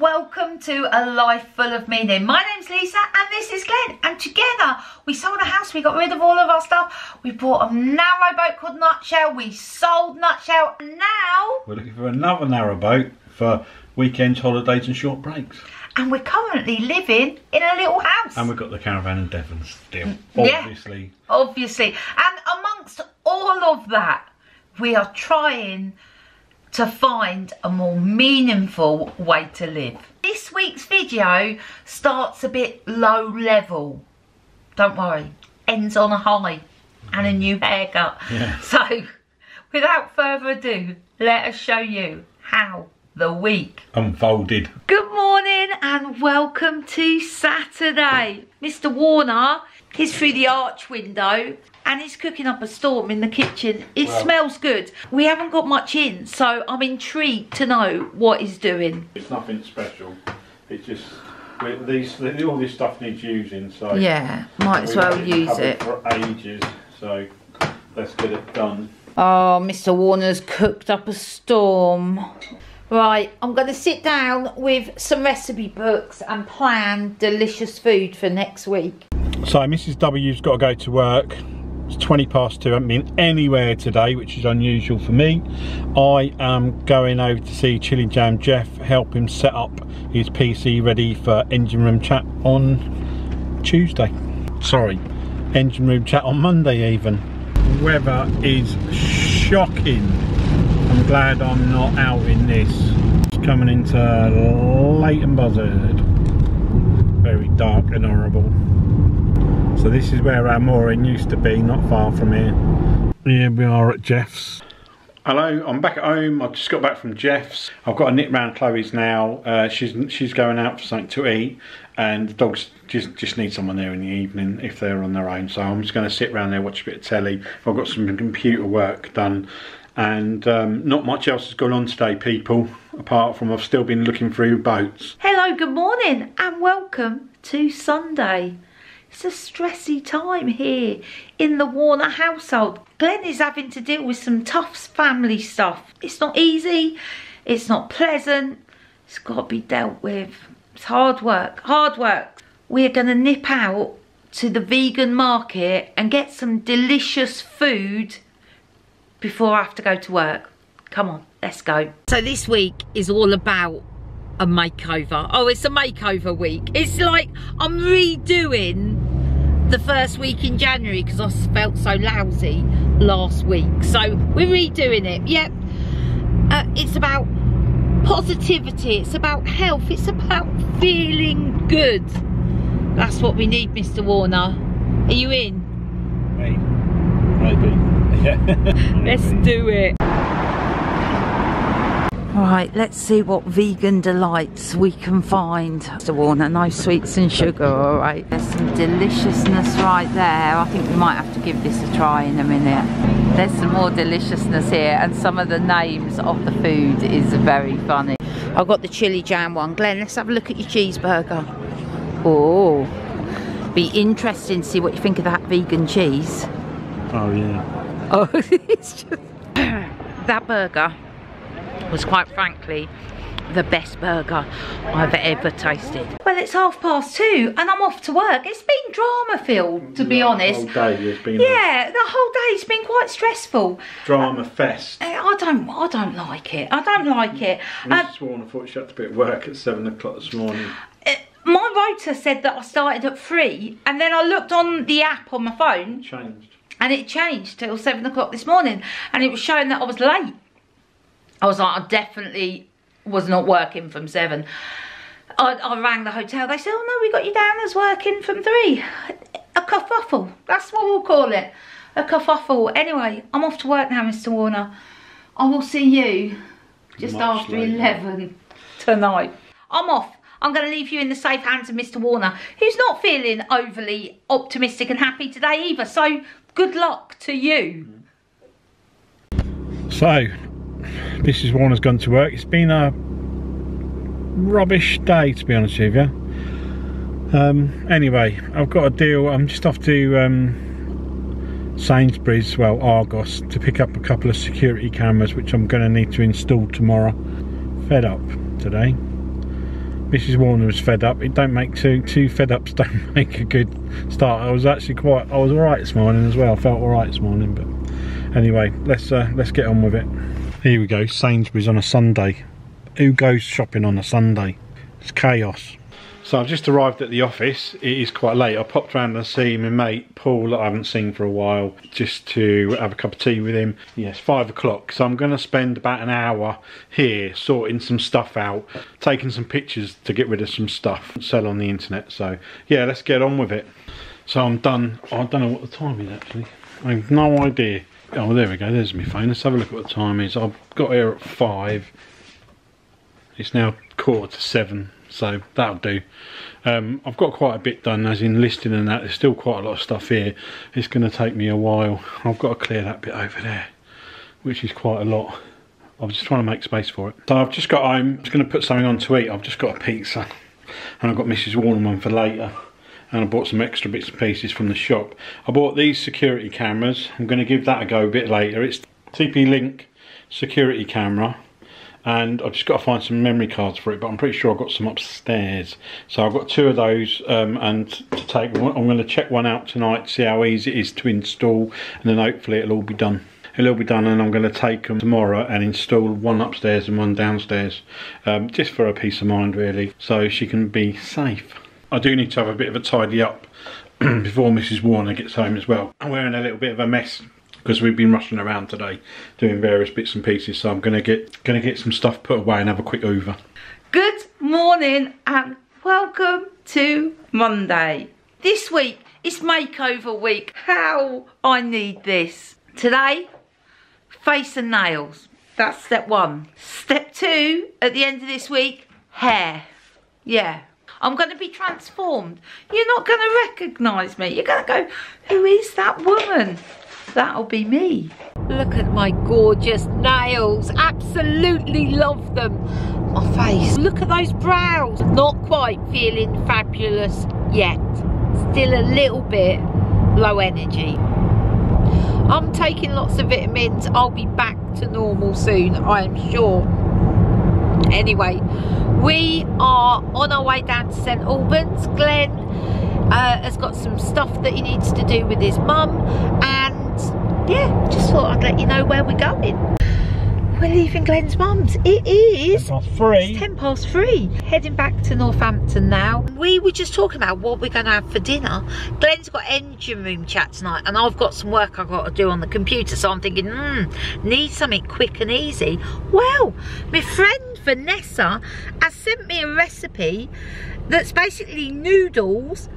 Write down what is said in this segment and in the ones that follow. and welcome to A Life Full of Meaning. My name's Lisa and this is Glenn, and together we sold a house, we got rid of all of our stuff, we bought a narrow boat called Nutshell, we sold Nutshell, and now we're looking for another narrow boat for weekends, holidays and short breaks. And we're currently living in a little house. And we've got the caravan in Devon still, obviously. Yeah, obviously. And amongst all of that, we are trying to find a more meaningful way to live. This week's video starts a bit low level. Don't worry, ends on a high and a new haircut. Yeah. So, without further ado, let us show you how the week unfolded. Good morning and welcome to Saturday. Mr. Warner, he's through the arch window. And it's cooking up a storm in the kitchen. It smells good. We haven't got much in, so I'm intrigued to know what he's doing. It's nothing special. It's just all this stuff needs using. So yeah, might as well use it for ages. So let's get it done. Oh, Mr. Warner's cooked up a storm. Right, I'm going to sit down with some recipe books and plan delicious food for next week. So Mrs. W's got to go to work. It's 20 past 2, I haven't been anywhere today, which is unusual for me. I am going over to see Chilli Jam Jeff, help him set up his PC ready for engine room chat on Tuesday. Sorry, engine room chat on Monday even. The weather is shocking. I'm glad I'm not out in this. It's coming into Leighton Buzzard. Very dark and horrible. So this is where our mooring used to be, not far from here. Here we are at Jeff's. Hello, I'm back at home. I just got back from Jeff's. I've got a nip round Chloe's now. She's going out for something to eat, and the dogs just need someone there in the evening if they're on their own. So I'm just going to sit round there, watch a bit of telly. I've got some computer work done, and not much else has gone on today, people, apart from I've still been looking through boats. Hello, good morning, and welcome to Sunday. It's a stressy time here in the Warner household. Glenn is having to deal with some tough family stuff. It's not easy, it's not pleasant, it's got to be dealt with. It's hard work, hard work. We're going to nip out to the vegan market and get some delicious food before I have to go to work. Come on, let's go. So this week is all about a makeover. Oh, it's a makeover week. It's like I'm redoing the first week in January because I felt so lousy last week. So we're redoing it. Yep. It's about positivity. It's about health. It's about feeling good. That's what we need, Mr. Warner. Are you in? Maybe. Let's do it. Right, let's see what vegan delights we can find. Mr. Warner, no sweets and sugar, all right. There's some deliciousness right there. I think we might have to give this a try in a minute. There's some more deliciousness here, and some of the names of the food is very funny. I've got the chilli jam one. Glenn, let's have a look at your cheeseburger. Oh, be interesting to see what you think of that vegan cheese. Oh, yeah. Oh, it's just... that burger was quite frankly the best burger I've ever tasted. Well, it's 2:30 and I'm off to work. It's been drama filled, to be honest. The whole day has been. Yeah, the whole day's been quite stressful. Drama fest. I don't like it. I don't like it. Mrs. Warner thought she had to be at work at 7 o'clock this morning. My rota said that I started at 3, and then I looked on the app on my phone. Changed. And it changed till 7 o'clock this morning, and it was showing that I was late. I was like, I definitely was not working from 7. I rang the hotel. They said, oh no, we got you down as working from 3. A kerfuffle. That's what we'll call it. A kerfuffle. Anyway, I'm off to work now, Mr. Warner. I will see you just after 11 tonight. I'm off. I'm going to leave you in the safe hands of Mr. Warner, who's not feeling overly optimistic and happy today either. So, good luck to you. So... Mrs. Warner's gone to work. It's been a rubbish day, to be honest with you. Anyway, I've got a deal. I'm just off to Sainsbury's, well, Argos, to pick up a couple of security cameras, which I'm going to need to install tomorrow. Fed up today. Mrs. Warner was fed up. It don't make two fed ups don't make a good start. I was actually I was all right this morning as well. I felt all right this morning, but anyway, let's get on with it. Here we go. Sainsbury's on a Sunday. Who goes shopping on a Sunday? It's chaos. So I've just arrived at the office. It is quite late. I popped round to see my mate Paul that I haven't seen for a while, just to have a cup of tea with him. Yes, 5 o'clock. So I'm going to spend about an hour here sorting some stuff out, taking some pictures to get rid of some stuff, sell on the internet. So yeah, let's get on with it. So I'm done. I don't know what the time is actually. I have no idea. Oh, there we go. There's my phone. Let's have a look at what the time is. I've got here at 5. It's now 6:45. So that'll do. I've got quite a bit done, as in listing and that. There's still quite a lot of stuff here. It's going to take me a while. I've got to clear that bit over there, which is quite a lot. I was just trying to make space for it. So I've just got home. I'm just going to put something on to eat. I've just got a pizza, and I've got Mrs. Warren one for later. And I bought some extra bits and pieces from the shop. I bought these security cameras. I'm going to give that a go a bit later. It's TP-Link security camera. And I've just got to find some memory cards for it, but I'm pretty sure I've got some upstairs. So I've got 2 of those, and to take one, I'm going to check one out tonight, see how easy it is to install, and then hopefully it'll all be done. It'll all be done, and I'm going to take them tomorrow and install one upstairs and one downstairs, just for her peace of mind really, so she can be safe. I do need to have a bit of a tidy up before Mrs. Warner gets home as well. I'm wearing a little bit of a mess, because we've been rushing around today doing various bits and pieces, so I'm gonna get some stuff put away and have a quick over. Good morning and welcome to Monday. This week is makeover week. How I need this. Today, face and nails. That's step 1. Step 2 at the end of this week, hair. Yeah. I'm going to be transformed. You're not going to recognise me. You're going to go, who is that woman? That'll be me. Look at my gorgeous nails. Absolutely love them. My face. Look at those brows. Not quite feeling fabulous yet. Still a little bit low energy. I'm taking lots of vitamins. I'll be back to normal soon, I am sure. Anyway, we are on our way down to St Albans. Glenn has got some stuff that he needs to do with his mum, and yeah, just thought I'd let you know where we're going. We're leaving Glenn's mum's. It is 3. 3:10. Heading back to Northampton now. We were just talking about what we're going to have for dinner. Glenn's got engine room chat tonight, and I've got some work I've got to do on the computer, so I'm thinking, need something quick and easy. Well, my friend Vanessa has sent me a recipe that's basically noodles,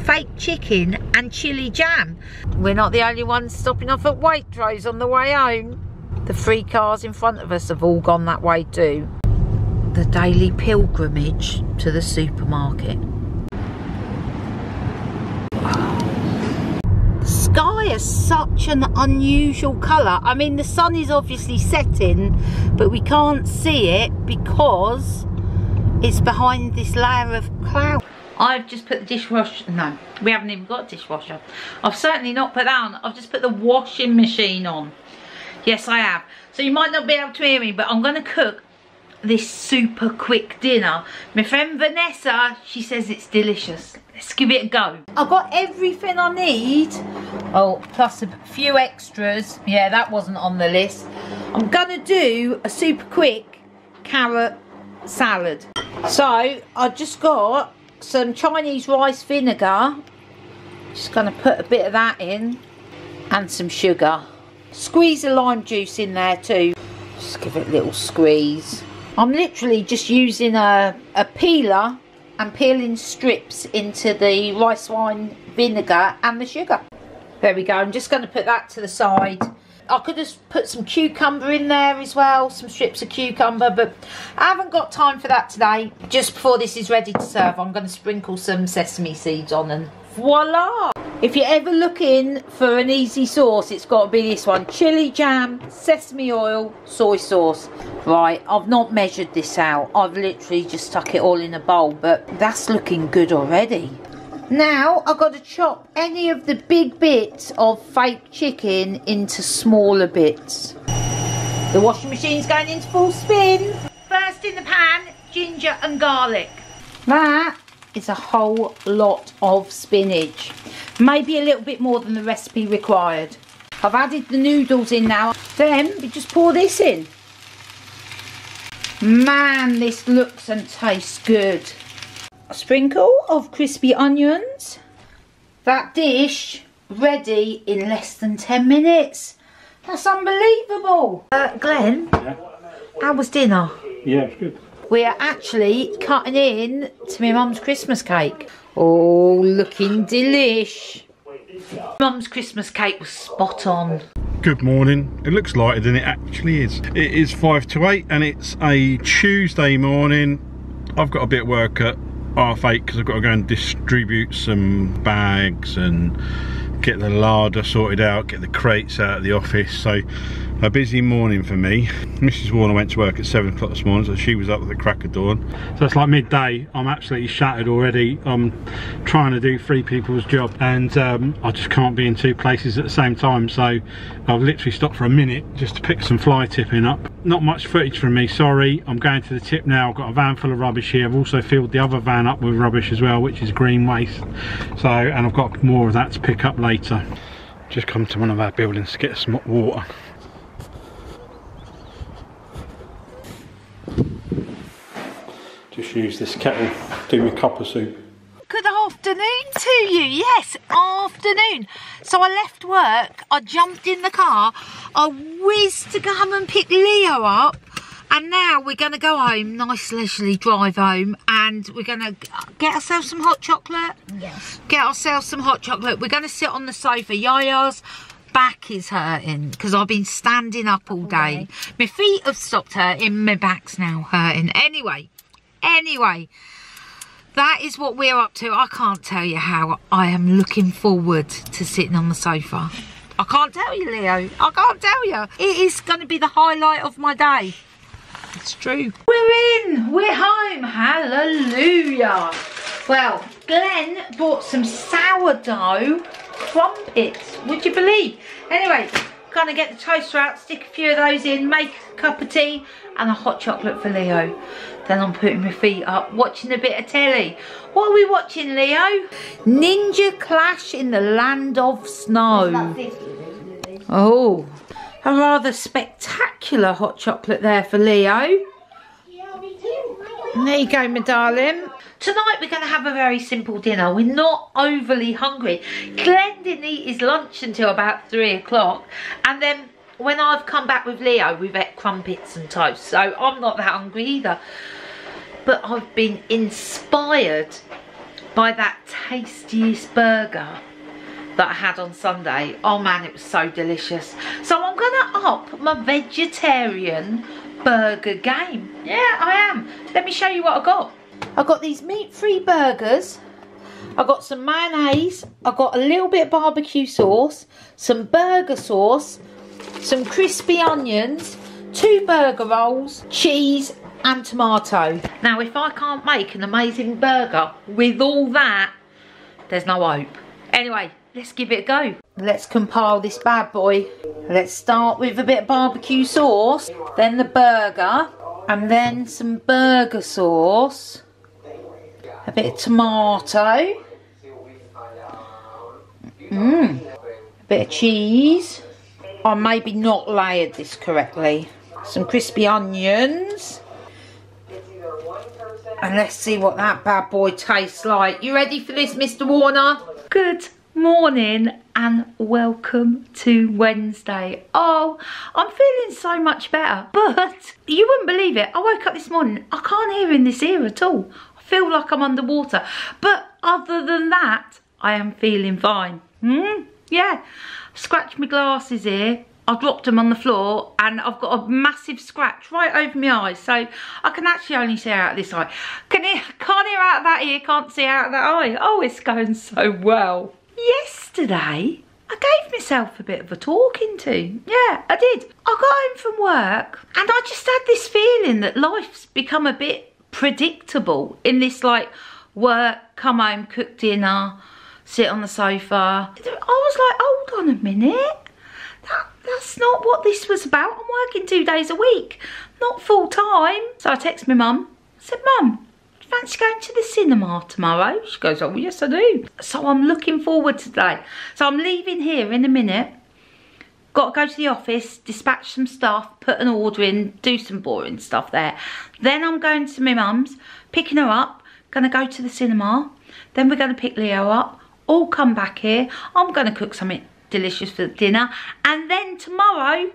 fake chicken and chilli jam. We're not the only ones stopping off at Waitrose on the way home. The 3 cars in front of us have all gone that way too. The daily pilgrimage to the supermarket. The sky is such an unusual colour. I mean, the sun is obviously setting, but we can't see it because it's behind this layer of cloud. I've just put the dishwasher, no, we haven't even got a dishwasher. I've certainly not put that on. I've just put the washing machine on. Yes, I have. So you might not be able to hear me, but I'm going to cook this super quick dinner. My friend Vanessa, she says it's delicious. Let's give it a go. I've got everything I need. Oh, plus a few extras. Yeah, that wasn't on the list. I'm going to do a super quick carrot salad. So I've just got some Chinese rice vinegar, just going to put a bit of that in, and some sugar. Squeeze the lime juice in there too, just give it a little squeeze. I'm literally just using a peeler and peeling strips into the rice wine vinegar and the sugar. There we go. I'm just going to put that to the side. I could have put some cucumber in there as well, some strips of cucumber, but I haven't got time for that today. Just before this is ready to serve, I'm going to sprinkle some sesame seeds on, and voila! If you're ever looking for an easy sauce, it's got to be this one. Chilli jam, sesame oil, soy sauce. Right, I've not measured this out. I've literally just stuck it all in a bowl, but that's looking good already. Now I've got to chop any of the big bits of fake chicken into smaller bits. The washing machine's going into full spin. First in the pan, ginger and garlic. That is a whole lot of spinach, maybe a little bit more than the recipe required. I've added the noodles in now, then we just pour this in. Man, this looks and tastes good. A sprinkle of crispy onions. That dish ready in less than 10 minutes. That's unbelievable. Glenn, yeah. How was dinner? Yeah, it's good. We are actually cutting in to my mum's Christmas cake. Oh, looking delish. Mum's Christmas cake was spot on. Good morning. It looks lighter than it actually is. It is 7:55 and it's a Tuesday morning. I've got a bit of work at 8:30 because I've got to go and distribute some bags and get the larder sorted out, get the crates out of the office. So a busy morning for me. Mrs Warner went to work at 7 o'clock this morning, so she was up at the crack of dawn. So it's like midday. I'm absolutely shattered already. I'm trying to do three people's job and I just can't be in two places at the same time. So I've literally stopped for a minute just to pick some fly tipping up. Not much footage from me, sorry. I'm going to the tip now. I've got a van full of rubbish here. I've also filled the other van up with rubbish as well, which is green waste. So, and I've got more of that to pick up later. Just come to one of our buildings to get some hot water. Just use this kettle, do my copper soup. Good afternoon to you, yes, afternoon. So I left work, I jumped in the car, I whizzed to come and pick Leo up. And now we're going to go home, nice leisurely drive home, and we're going to get ourselves some hot chocolate. Yes. Get ourselves some hot chocolate. We're going to sit on the sofa. Yaya's back is hurting because I've been standing up all day. Okay. My feet have stopped hurting, my back's now hurting. Anyway, that is what we're up to. I can't tell you how I am looking forward to sitting on the sofa. I can't tell you, Leo. I can't tell you. It is going to be the highlight of my day. It's true. We're in, we're home, hallelujah. Well, Glenn bought some sourdough crumpets, would you believe? Anyway, gonna get the toaster out, stick a few of those in, make a cup of tea and a hot chocolate for Leo. Then I'm putting my feet up, watching a bit of telly. What are we watching, Leo? Ninja Clash in the Land of Snow. About 50, really. Oh. A rather spectacular hot chocolate there for Leo. Yeah, we do. There you go, my darling. Tonight we're going to have a very simple dinner. We're not overly hungry. Glenn didn't eat his lunch until about 3 o'clock. And then when I've come back with Leo, we've had crumpets and toast. So I'm not that hungry either. But I've been inspired by that tastiest burger that I had on Sunday. Oh man, it was so delicious. So I'm gonna up my vegetarian burger game. Yeah, I am. Let me show you what I got. I got these meat-free burgers. I got some mayonnaise. I got a little bit of barbecue sauce, some burger sauce, some crispy onions, 2 burger rolls, cheese and tomato. Now, if I can't make an amazing burger with all that, there's no hope. Anyway, let's give it a go. Let's compile this bad boy. Let's start with a bit of barbecue sauce, then the burger, and then some burger sauce, a bit of tomato, a bit of cheese. I maybe not layered this correctly. Some crispy onions. And let's see what that bad boy tastes like. You ready for this, Mr. Warner? Good morning and welcome to Wednesday. Oh, I'm feeling so much better, but you wouldn't believe it. I woke up this morning, I can't hear in this ear at all. I feel like I'm underwater, but other than that, I am feeling fine. Yeah, scratched my glasses here. I dropped them on the floor and I've got a massive scratch right over my eyes, so I can actually only see out of this eye. Can't hear out of that ear, can't see out of that eye. Oh, it's going so well. Yesterday, I gave myself a bit of a talking to. Yeah, I did. I got home from work and I just had this feeling that life's become a bit predictable in this, like, work, come home, cook dinner, sit on the sofa. I was like, hold on a minute. That's not what this was about. I'm working 2 days a week, not full time. So I text my mum. I said, Mum, fancy going to the cinema tomorrow? She goes, oh yes I do. So I'm looking forward to that. So I'm leaving here in a minute. Got to go to the office, dispatch some stuff, put an order in, do some boring stuff there. Then I'm going to my mum's, picking her up, going to go to the cinema. Then we're going to pick Leo up, all come back here. I'm going to cook something delicious for dinner. And then tomorrow,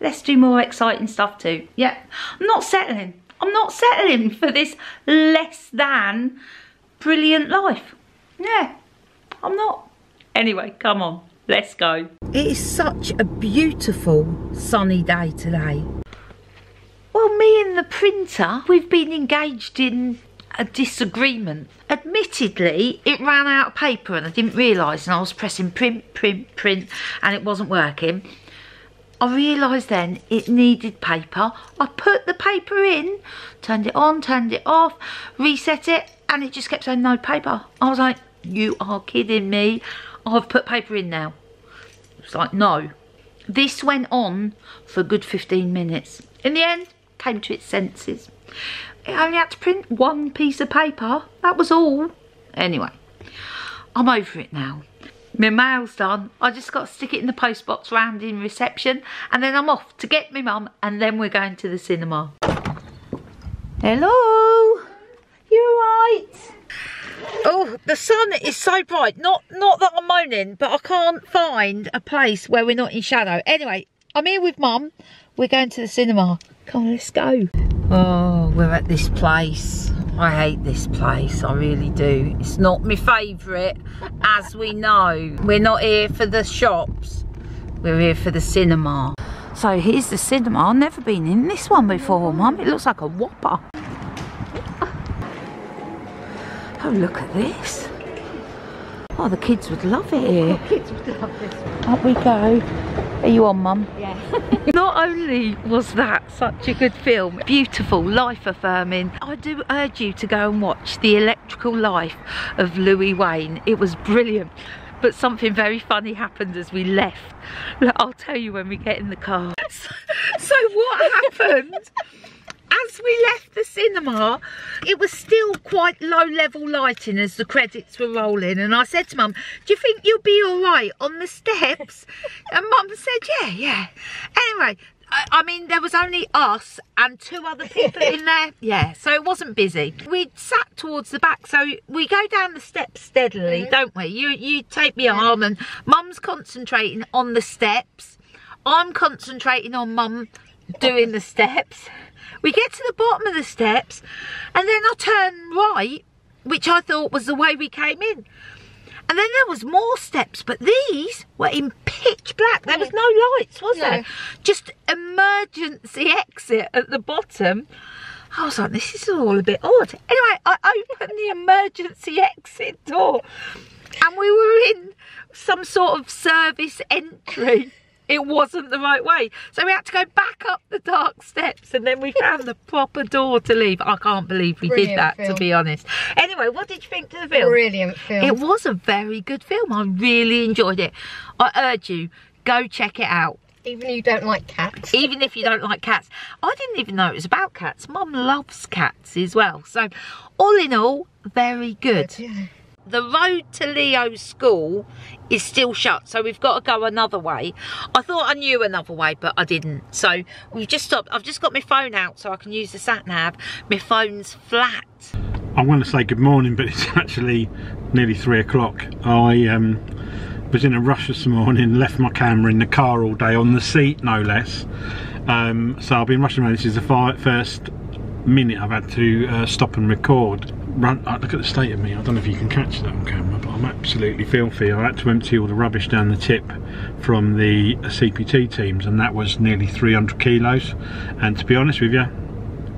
let's do more exciting stuff too. Yeah, I'm not settling. I'm not settling for this less than brilliant life. Yeah, I'm not. Anyway, come on. Let's go. It is such a beautiful sunny day today. Well, me and the printer, we've been engaged in a disagreement. Admittedly, it ran out of paper and I didn't realise, and I was pressing print, print, print, and it wasn't working. I realised then it needed paper. I put the paper in, turned it on, turned it off, reset it, and it just kept saying no paper. I was like, you are kidding me. Oh, I've put paper in now. It's like, no. This went on for a good 15 minutes. In the end, came to its senses. It only had to print one piece of paper. That was all. Anyway, I'm over it now. My mail's done. I just got to stick it in the postbox round in reception, and then I'm off to get my mum, and then we're going to the cinema. Hello? You all right? Oh, the sun is so bright. Not that I'm moaning, but I can't find a place where we're not in shadow. Anyway, I'm here with Mum. We're going to the cinema. Come on, let's go. Oh, we're at this place. I hate this place. I really do. It's not my favourite, as we know. We're not here for the shops. We're here for the cinema. So here's the cinema. I've never been in this one before, Mum. It looks like a whopper. Oh, look at this. Oh, the kids would love it here. Oh, kids would love this. Up we go. Are you on, Mum? Yeah. Not only was that such a good film, beautiful, life affirming, I do urge you to go and watch The Electrical Life of Louis Wain. It was brilliant. But something very funny happened as we left. I'll tell you when we get in the car. So what happened? As we left the cinema, it was still quite low level lighting as the credits were rolling, and I said to Mum, do you think you'll be all right on the steps? And Mum said, yeah. Anyway, I mean, there was only us and two other people in there. Yeah, so it wasn't busy. We sat towards the back, so we go down the steps steadily, don't we? You take my arm, and Mum's concentrating on the steps. I'm concentrating on Mum doing the steps. We get to the bottom of the steps, and then I turn right, which I thought was the way we came in. And then there was more steps, but these were in pitch black. There was no lights, was there? Just emergency exit at the bottom. I was like, this is all a bit odd. Anyway, I opened the emergency exit door, and we were in some sort of service entry. It wasn't the right way. So we had to go back up the dark steps, and then we found the proper door to leave. I can't believe we did that, to be honest. Anyway, what did you think to the film? Brilliant film. It was a very good film. I really enjoyed it. I urge you, go check it out. Even if you don't like cats. Even if you don't like cats. I didn't even know it was about cats. Mum loves cats as well. So all in all, very good. Yeah. The road to Leo's school is still shut, so we've got to go another way. I thought I knew another way, but I didn't. So we've just stopped. I've just got my phone out so I can use the sat-nav. My phone's flat. I want to say good morning, but it's actually nearly 3 o'clock. I was in a rush this morning, left my camera in the car all day, on the seat no less. So I've been rushing around. This is the first minute I've had to stop and record. Look at the state of me. I don't know if you can catch that on camera, but I'm absolutely filthy. I had to empty all the rubbish down the tip from the CPT teams, and that was nearly 300 kilos. And to be honest with you,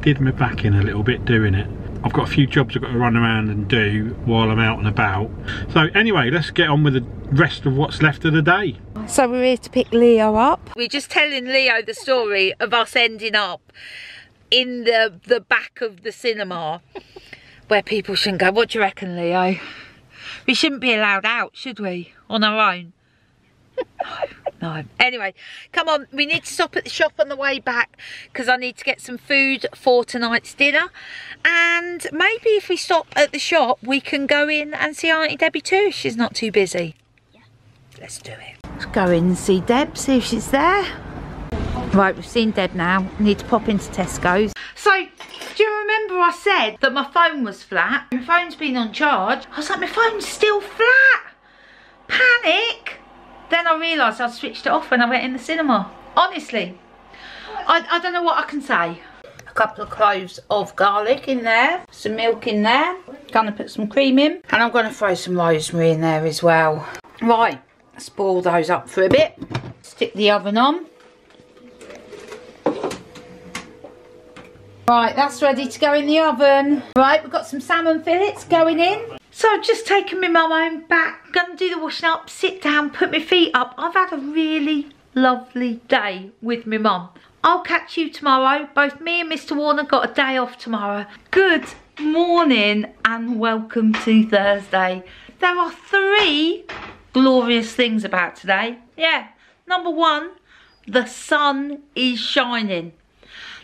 did my back in a little bit doing it. I've got a few jobs I've got to run around and do while I'm out and about. So anyway, let's get on with the rest of what's left of the day. So we're here to pick Leo up. We're just telling Leo the story of us ending up in the back of the cinema. Where people shouldn't go. What do you reckon, Leo? We shouldn't be allowed out, should we? On our own? No. No. Anyway, come on, we need to stop at the shop on the way back because I need to get some food for tonight's dinner. And maybe if we stop at the shop, we can go in and see Auntie Debbie too if she's not too busy. Yeah. Let's do it. Let's go in and see Deb, see if she's there. Right, we've seen Deb now. Need to pop into Tesco's. So, do you remember I said that my phone was flat? My phone's been on charge. I was like, my phone's still flat. Panic. Then I realised I'd switched it off when I went in the cinema. Honestly, I don't know what I can say. A couple of cloves of garlic in there, some milk in there. Gonna put some cream in, and I'm gonna throw some rosemary in there as well. Right, let's boil those up for a bit. Stick the oven on. Right, that's ready to go in the oven. Right, we've got some salmon fillets going in. So I've just taken my mum home back, gonna do the washing up, sit down, put my feet up. I've had a really lovely day with my mum. I'll catch you tomorrow. Both me and Mr. Warner got a day off tomorrow. Good morning and welcome to Thursday. There are three glorious things about today. Yeah, number one, the sun is shining.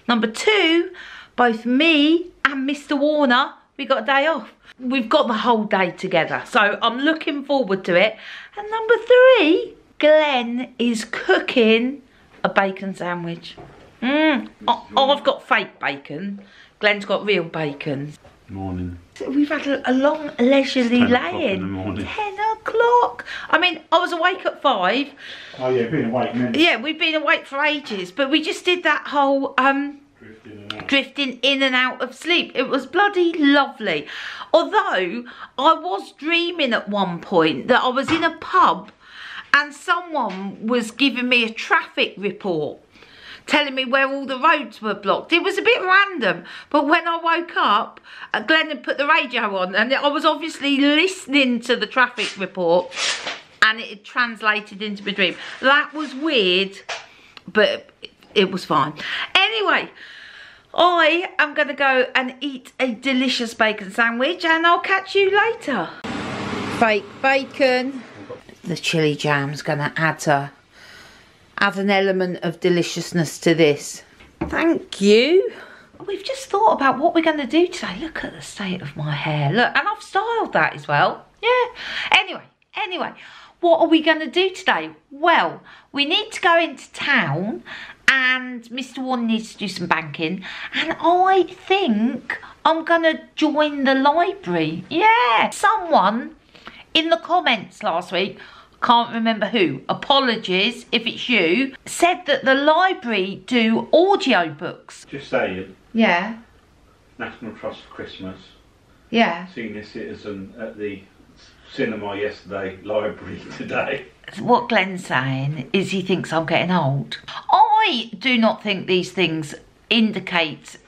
Number two, both me and Mr. Warner, we got a day off. We've got the whole day together, so I'm looking forward to it. And number three, Glenn is cooking a bacon sandwich. I've got fake bacon. Glenn's got real bacon. Morning. So we've had a long leisurely lay-in. 10 o'clock. I mean, I was awake at 5. Oh yeah, been awake minutes. Yeah, we've been awake for ages, but we just did that whole drifting in and out of sleep. It was bloody lovely. Although I was dreaming at one point that I was in a pub and someone was giving me a traffic report, telling me where all the roads were blocked. It was a bit random, but when I woke up, Glenn had put the radio on and I was obviously listening to the traffic report and it had translated into my dream. That was weird, but it was fine. Anyway, I am going to go and eat a delicious bacon sandwich and I'll catch you later. Fake bacon. The chilli jam's going to add an element of deliciousness to this. Thank you. We've just thought about what we're going to do today. Look at the state of my hair. Look, and I've styled that as well. Yeah. Anyway, what are we going to do today? Well, we need to go into town and Mr. Warren needs to do some banking, and I think I'm going to join the library. Yeah. Someone in the comments last week, can't remember who, apologies if it's you, said that the library do audiobooks. Just saying. Yeah. National Trust for Christmas. Yeah. Senior Citizen at the cinema yesterday, library today. What Glenn's saying is he thinks I'm getting old. I do not think these things indicate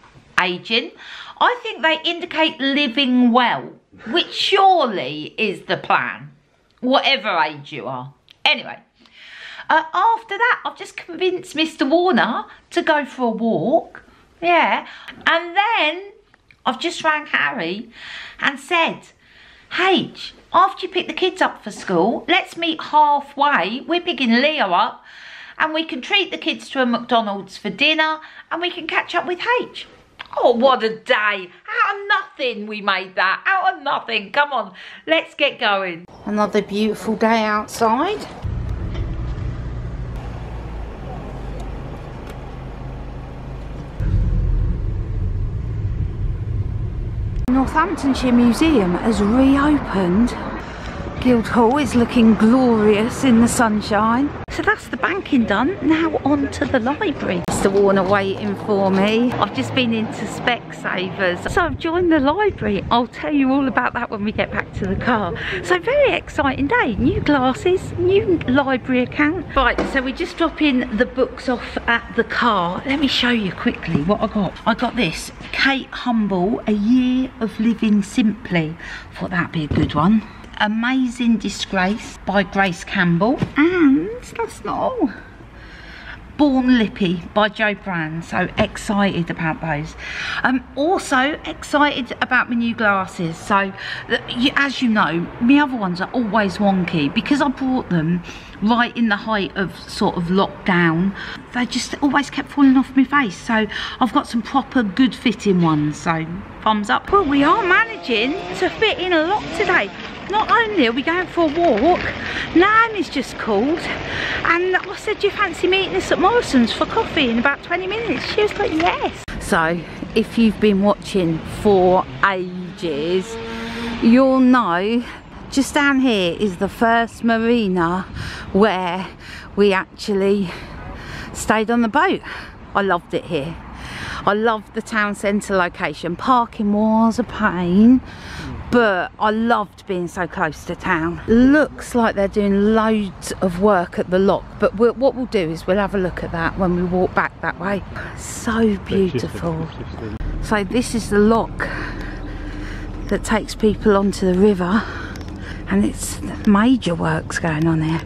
ageing. I think they indicate living well, which surely is the plan. Whatever age you are. Anyway, after that, I've just convinced Mr. Warner to go for a walk. Yeah. And then I've just rang Harry and said, hey, after you pick the kids up for school, let's meet halfway. We're picking Leo up and we can treat the kids to a McDonald's for dinner and we can catch up with H. Oh, what a day. Out of nothing we made that. Out of nothing. Come on, let's get going. Another beautiful day outside. Northamptonshire Museum has reopened. Guildhall is looking glorious in the sunshine. So that's the banking done, now on to the library. Mr. Warner waiting for me. I've just been into Specsavers, so I've joined the library. I'll tell you all about that when we get back to the car. So very exciting day, new glasses, new library account. Right, so we're just dropping the books off at the car. Let me show you quickly what I got. I got this, Kate Humble, A Year of Living Simply. I thought that'd be a good one. Amazing Disgrace by Grace Campbell, and that's not all. Born Lippy by Jo Brand, so excited about those. I'm also excited about my new glasses. So as you know, my other ones are always wonky because I bought them right in the height of sort of lockdown. They just always kept falling off my face, so I've got some proper good fitting ones, so thumbs up. Well, we are managing to fit in a lot today. Not only are we going for a walk, Naomi's just called and I said, do you fancy meeting us at Morrison's for coffee in about 20 minutes? She was like, yes. So if you've been watching for ages, you'll know just down here is the first marina where we actually stayed on the boat. I loved it here. I loved the town centre location. Parking was a pain, but I loved being so close to town. Looks like they're doing loads of work at the lock, but what we'll do is we'll have a look at that when we walk back that way. So beautiful. So this is the lock that takes people onto the river, and it's major works going on here.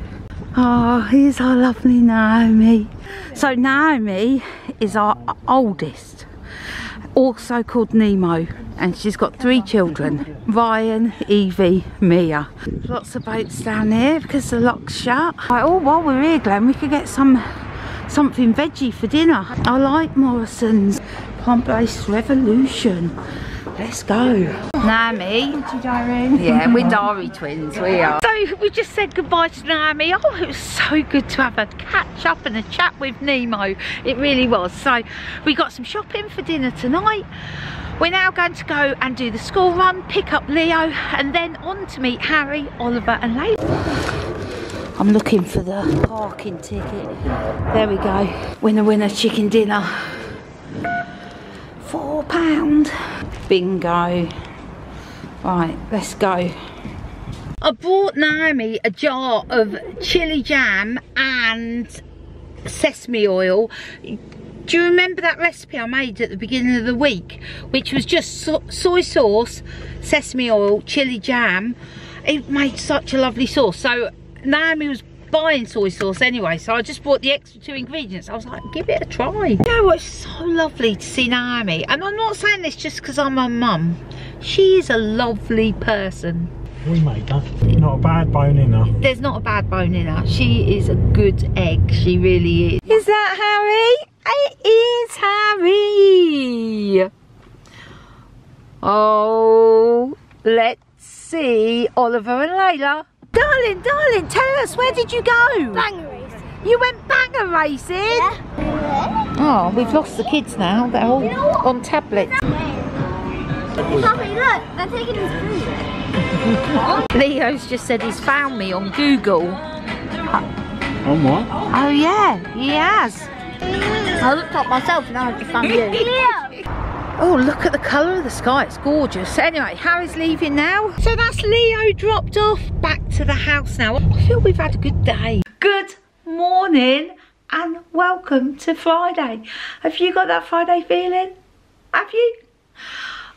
Oh, here's our lovely Naomi. So Naomi is our oldest, also called Nemo, and she's got 3 children, Ryan, Evie, Mia. Lots of boats down here because the lock's shut. Right, oh, while we're here, Glenn, we could get something veggie for dinner. I like Morrison's plant-based revolution. Let's go. Naomi. Yeah, we're diary twins, we are. So we just said goodbye to Naomi. Oh, it was so good to have a catch up and a chat with Nemo. It really was. So we got some shopping for dinner tonight. We're now going to go and do the school run, pick up Leo, and then on to meet Harry, Oliver and Layla. I'm looking for the parking ticket. There we go. Winner, winner, chicken dinner. £4. Bingo. Right, let's go. I bought Naomi a jar of chilli jam and sesame oil. Do you remember that recipe I made at the beginning of the week, which was just soy sauce, sesame oil, chilli jam? It made such a lovely sauce. So Naomi was buying soy sauce anyway, so I just bought the extra 2 ingredients. I was like, give it a try. You know what, it's so lovely to see Naomi, and I'm not saying this just because I'm her mum. She is a lovely person. We made that. Not a bad bone in her. There's not a bad bone in her. She is a good egg, she really is. Is that Harry? It is Harry. Oh, let's see Oliver and Layla. Darling, darling, tell us, where did you go? Banger racing. You went banger racing? Yeah. Oh, we've lost the kids now. They're all on tablets. Harry, look, they're taking his food. Leo's just said he's found me on Google. On what? Oh yeah, he has. I looked up myself and I just found you. Leo. Oh, look at the colour of the sky, it's gorgeous. Anyway, Harry's leaving now. So that's Leo dropped off, back to the house now. I feel we've had a good day. Good morning and welcome to Friday. Have you got that Friday feeling? Have you?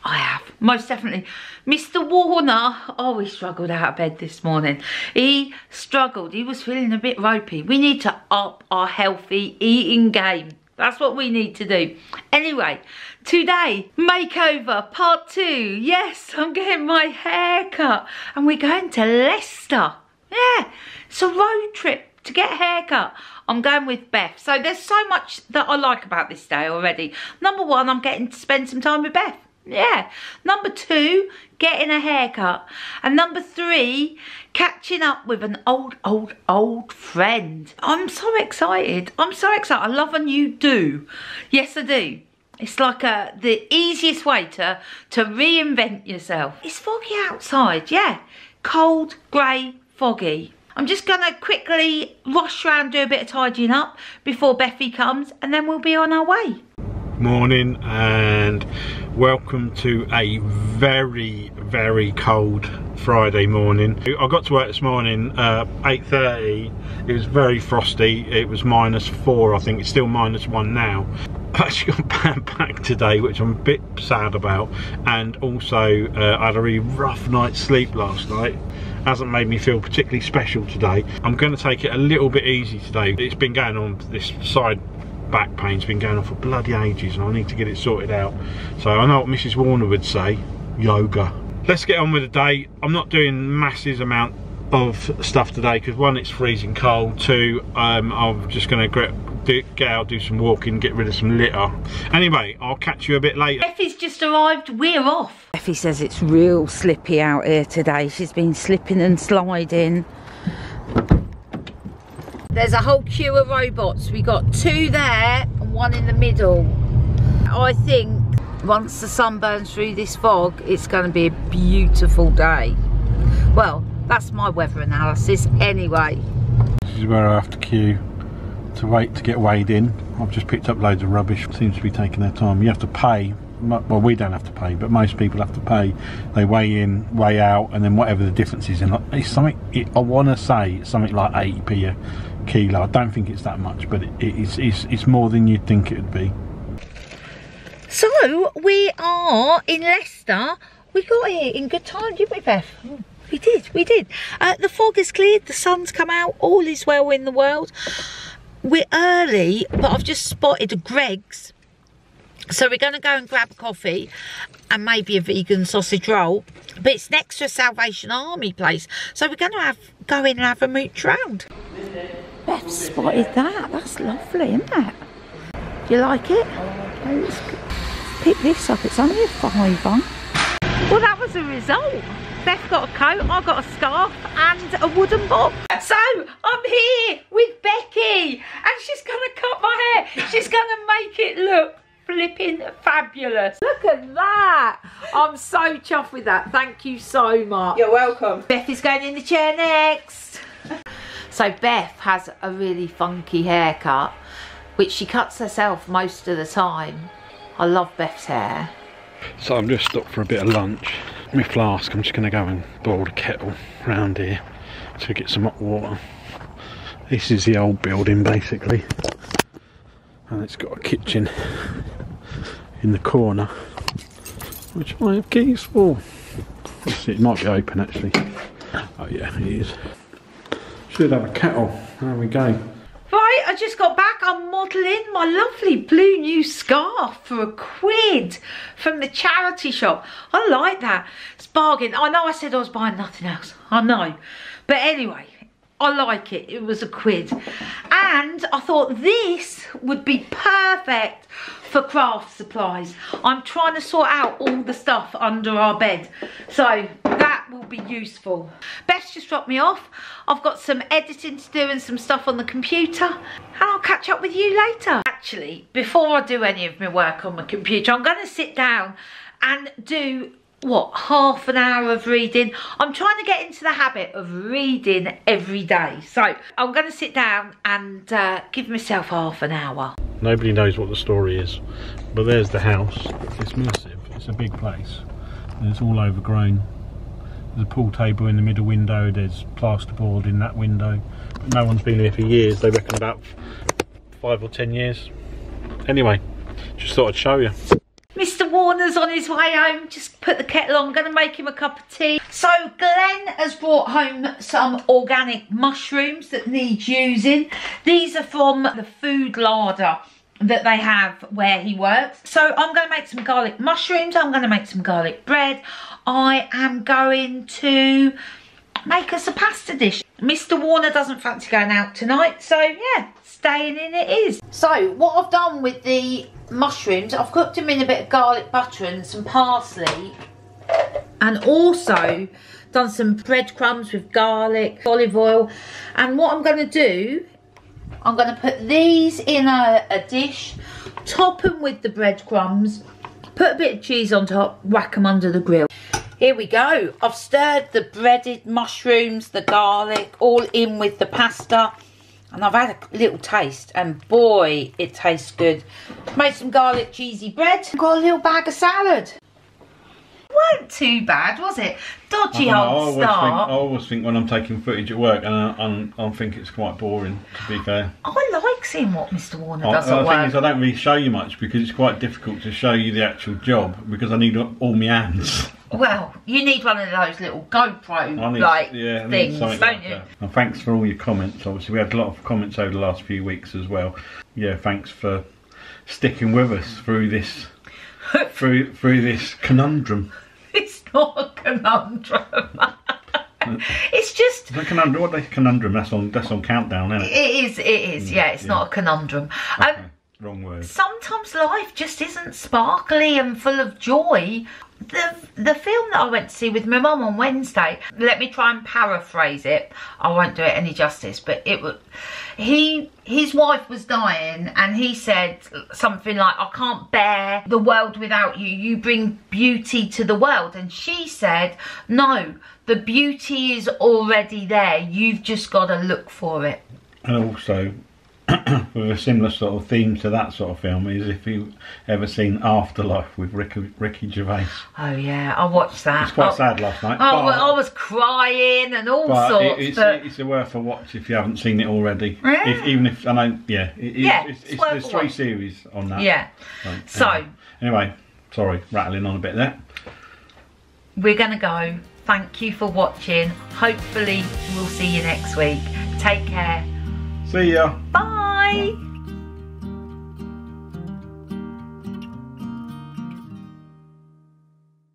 I have, most definitely. Mr. Warner, oh, he struggled out of bed this morning. He struggled, he was feeling a bit ropey. We need to up our healthy eating game. That's what we need to do. Anyway, today, makeover part 2. Yes, I'm getting my hair cut and we're going to Leicester. Yeah, it's a road trip to get a haircut. I'm going with Beth. So there's so much that I like about this day already. Number 1, I'm getting to spend some time with Beth. Yeah. Number 2, getting a haircut. And number 3, catching up with an old friend. I'm so excited. I'm so excited. I love when you do. Yes, I do. It's like the easiest way to reinvent yourself. It's foggy outside, yeah. Cold, grey, foggy. I'm just going to quickly rush around, do a bit of tidying up before Beffy comes, and then we'll be on our way. Morning and welcome to a very cold Friday morning. I got to work this morning 8:30. It was very frosty. It was -4, I think. It's still -1 now. I've actually got bad back today, which I'm a bit sad about, and also I had a really rough night's sleep last night. Hasn't made me feel particularly special today. I'm going to take it a little bit easy today. It's been going on, this side back pain's been going on for bloody ages, and I need to get it sorted out. So I know what Mrs. Warner would say, yoga. Let's get on with the day. I'm not doing massive amount of stuff today because one, it's freezing cold, two, I'm just going to get out, do some walking, get rid of some litter. Anyway, I'll catch you a bit later. Effie's just arrived, we're off. Effie says it's real slippy out here today. She's been slipping and sliding. There's a whole queue of robots. We got two there and one in the middle. I think once the sun burns through this fog, it's going to be a beautiful day. Well, that's my weather analysis anyway. This is where I have to queue to wait to get weighed in. I've just picked up loads of rubbish. Seems to be taking their time. You have to pay. Well, we don't have to pay, but most people have to pay. They weigh in, weigh out, and then whatever the difference is. And it's something, I want to say it's something like 80p a kilo. I don't think it's that much, but it's more than you'd think it would be. So we are in Leicester. We got here in good time, didn't we, Beth? We did, we did. The fog is cleared, the sun's come out, all is well in the world. We're early, but I've just spotted a Greg's. So we're going to go and grab coffee and maybe a vegan sausage roll. But it's next to a Salvation Army place. So we're going to go in and have a mooch round. Beth spotted that. That's lovely, isn't it? Do you like it? Let's pick this up. It's only a £5. Well, that was the result. Beth got a coat, I got a scarf and a wooden box. So I'm here with Becky and she's going to cut my hair. She's going to make it look flipping fabulous. Look at that. I'm so chuffed with that. Thank you so much. You're welcome. Beth is going in the chair next. So Beth has a really funky haircut, which she cuts herself most of the time. I love Beth's hair. So I'm just stopped for a bit of lunch. My flask, I'm just going to go and boil the kettle round here to get some hot water. This is the old building basically, and it's got a kitchen in the corner which I have keys for. It might be open actually. Oh yeah, it is. Should have a kettle. There we go. Right, I just got back. I'm modelling my lovely blue new scarf for £1 from the charity shop. I like that. It's bargain. I know I said I was buying nothing else. I know. But anyway, I like it. It was £1. And I thought this would be perfect for craft supplies. I'm trying to sort out all the stuff under our bed. So that will be useful. Beth's just dropped me off. I've got some editing to do and some stuff on the computer. And I'll catch up with you later. Actually, before I do any of my work on my computer, I'm going to sit down and do, what, half an hour of reading. I'm trying to get into the habit of reading every day, so I'm going to sit down and give myself half an hour. Nobody knows what the story is, but there's the house. It's massive, it's a big place, and it's all overgrown. There's a pool table in the middle window, there's plasterboard in that window, but no one's been here for years. They reckon about 5 or 10 years. Anyway, just thought I'd show you. Mr. Warner's on his way home, just put the kettle on, I'm going to make him a cup of tea. So Glenn has brought home some organic mushrooms that need using. These are from the food larder that they have where he works. So I'm going to make some garlic mushrooms, I'm going to make some garlic bread. I am going to make us a pasta dish. Mr. Warner doesn't fancy going out tonight, so yeah, staying in it is. So what I've done with the mushrooms, I've cooked them in a bit of garlic butter and some parsley, and also done some breadcrumbs with garlic, olive oil. And what I'm going to do, I'm going to put these in a dish, top them with the breadcrumbs, put a bit of cheese on top, whack them under the grill. Here we go. I've stirred the breaded mushrooms, the garlic, all in with the pasta. And I've had a little taste, and boy, it tastes good. Made some garlic cheesy bread. Got a little bag of salad. weren't too bad, was it? Dodgy old star. I always think when I'm taking footage at work, and I think it's quite boring, to be fair. I like seeing what Mr Warner does at work. The thing is, I don't really show you much because it's quite difficult to show you the actual job because I need all my hands. Well, you need one of those little GoPro like things, don't you? And thanks for all your comments. Obviously, we had a lot of comments over the last few weeks as well. Yeah, thanks for sticking with us through this through this conundrum. It's not a conundrum. It's just a conundrum. What is a conundrum? That's on Countdown, isn't it? It is. Yeah, it's not a conundrum. Okay. Wrong word. Sometimes life just isn't sparkly and full of joy. The film that I went to see with my mum on Wednesday, let me try and paraphrase it. I won't do it any justice, but it was, his wife was dying and he said something like, "I can't bear the world without you. You bring beauty to the world." And she said, "No, the beauty is already there. You've just got to look for it." And also, with a similar sort of theme to that sort of film is if you've ever seen Afterlife with Ricky Gervais. Oh yeah, I watched that. It's quite sad last night. I was crying and all sorts. It's worth a watch if you haven't seen it already. Yeah. Even if I know, yeah. There's three series on that. Yeah. So anyway, sorry, rattling on a bit there. We're gonna go. Thank you for watching. Hopefully, we'll see you next week. Take care. See ya. Bye.